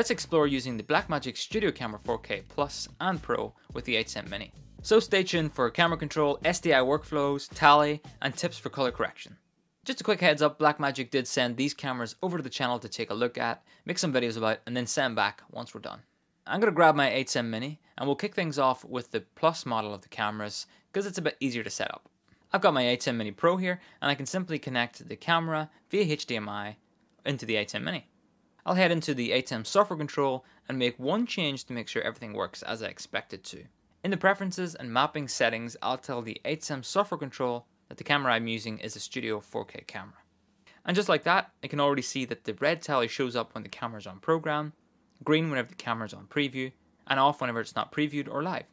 Let's explore using the Blackmagic Studio Camera 4K Plus and Pro with the ATEM Mini. So stay tuned for camera control, SDI workflows, tally, and tips for color correction. Just a quick heads up, Blackmagic did send these cameras over to the channel to take a look at, make some videos about, and then send back once we're done. I'm going to grab my ATEM Mini and we'll kick things off with the Plus model of the cameras because it's a bit easier to set up. I've got my ATEM Mini Pro here and I can simply connect the camera via HDMI into the ATEM Mini. I'll head into the ATEM software control and make one change to make sure everything works as I expect it to. In the preferences and mapping settings, I'll tell the ATEM software control that the camera I'm using is a Studio 4K camera. And just like that, I can already see that the red tally shows up when the camera's on program, green whenever the camera's on preview, and off whenever it's not previewed or live.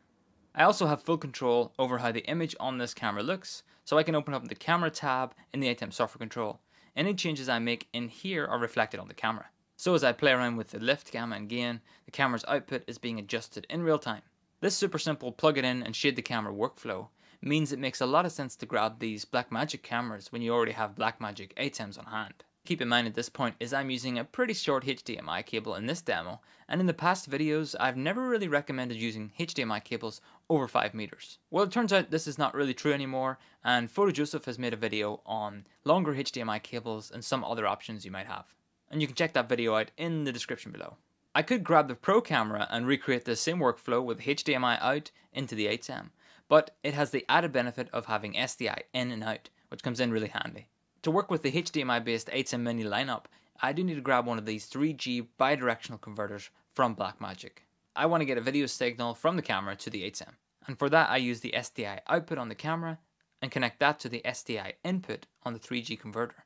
I also have full control over how the image on this camera looks, so I can open up the camera tab in the ATEM software control. Any changes I make in here are reflected on the camera. So as I play around with the lift, gamma and gain, the camera's output is being adjusted in real time. This super simple plug it in and shade the camera workflow means it makes a lot of sense to grab these Blackmagic cameras when you already have Blackmagic ATEMs on hand. Keep in mind at this point is I'm using a pretty short HDMI cable in this demo, and in the past videos I've never really recommended using HDMI cables over 5 meters. Well, it turns out this is not really true anymore, and PhotoJoseph has made a video on longer HDMI cables and some other options you might have. And you can check that video out in the description below. I could grab the Pro camera and recreate the same workflow with HDMI out into the ATEM, but it has the added benefit of having SDI in and out, which comes in really handy. To work with the HDMI based ATEM Mini lineup, I do need to grab one of these 3G bidirectional converters from Blackmagic. I want to get a video signal from the camera to the ATEM, and for that I use the SDI output on the camera and connect that to the SDI input on the 3G converter.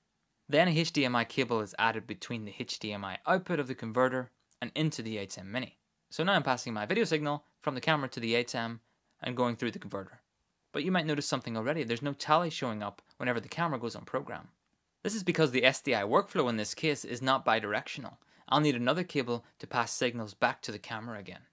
Then a HDMI cable is added between the HDMI output of the converter and into the ATEM Mini. So now I'm passing my video signal from the camera to the ATEM and going through the converter. But you might notice something already, there's no tally showing up whenever the camera goes on program. This is because the SDI workflow in this case is not bidirectional. I'll need another cable to pass signals back to the camera again.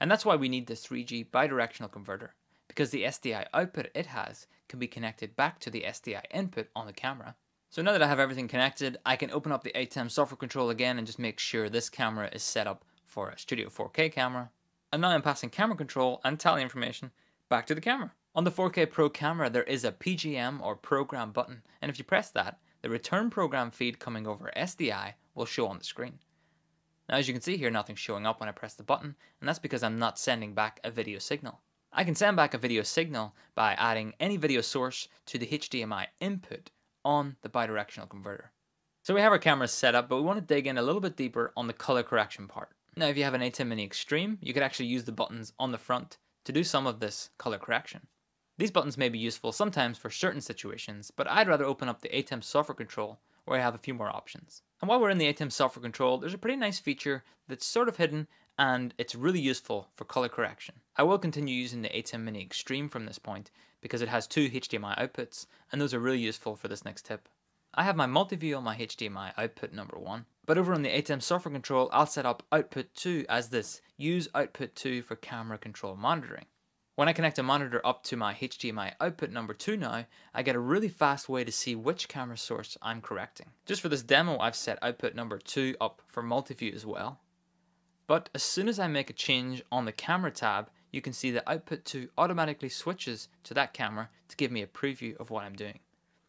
And that's why we need this 3G bidirectional converter, because the SDI output it has can be connected back to the SDI input on the camera. So now that I have everything connected, I can open up the ATEM software control again and just make sure this camera is set up for a Studio 4K camera. And now I'm passing camera control and tally information back to the camera. On the 4K Pro camera, there is a PGM or program button, and if you press that, the return program feed coming over SDI will show on the screen. Now as you can see here, nothing's showing up when I press the button, and that's because I'm not sending back a video signal. I can send back a video signal by adding any video source to the HDMI input on the bidirectional converter. So we have our cameras set up, but we want to dig in a little bit deeper on the color correction part. Now if you have an ATEM Mini Extreme, you could actually use the buttons on the front to do some of this color correction. These buttons may be useful sometimes for certain situations, but I'd rather open up the ATEM software control where I have a few more options. And while we're in the ATEM software control, there's a pretty nice feature that's sort of hidden and it's really useful for color correction. I will continue using the ATEM Mini Extreme from this point because it has two HDMI outputs and those are really useful for this next tip. I have my multi-view on my HDMI output number 1, but over on the ATEM software control I'll set up output 2 as this, use output 2 for camera control monitoring. When I connect a monitor up to my HDMI output number 2 now, I get a really fast way to see which camera source I'm correcting. Just for this demo I've set output number 2 up for multi-view as well. But as soon as I make a change on the camera tab, you can see the output 2 automatically switches to that camera to give me a preview of what I'm doing.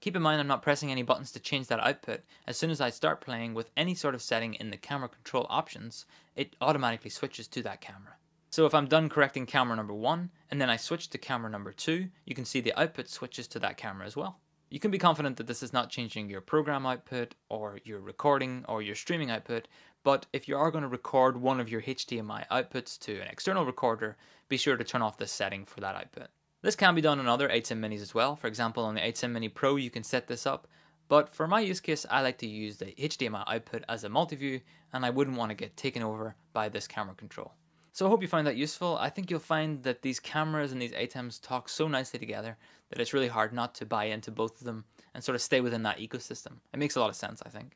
Keep in mind I'm not pressing any buttons to change that output. As soon as I start playing with any sort of setting in the camera control options, it automatically switches to that camera. So if I'm done correcting camera number 1 and then I switch to camera number 2, you can see the output switches to that camera as well. You can be confident that this is not changing your program output or your recording or your streaming output, but if you are going to record one of your HDMI outputs to an external recorder, be sure to turn off this setting for that output. This can be done on other ATEM Minis as well. For example, on the ATEM Mini Pro you can set this up, but for my use case I like to use the HDMI output as a multi-view and I wouldn't want to get taken over by this camera control. So I hope you find that useful. I think you'll find that these cameras and these ATEMs talk so nicely together that it's really hard not to buy into both of them and sort of stay within that ecosystem. It makes a lot of sense, I think.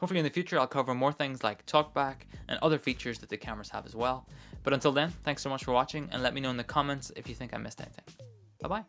Hopefully in the future I'll cover more things like TalkBack and other features that the cameras have as well. But until then, thanks so much for watching and let me know in the comments if you think I missed anything. Bye bye.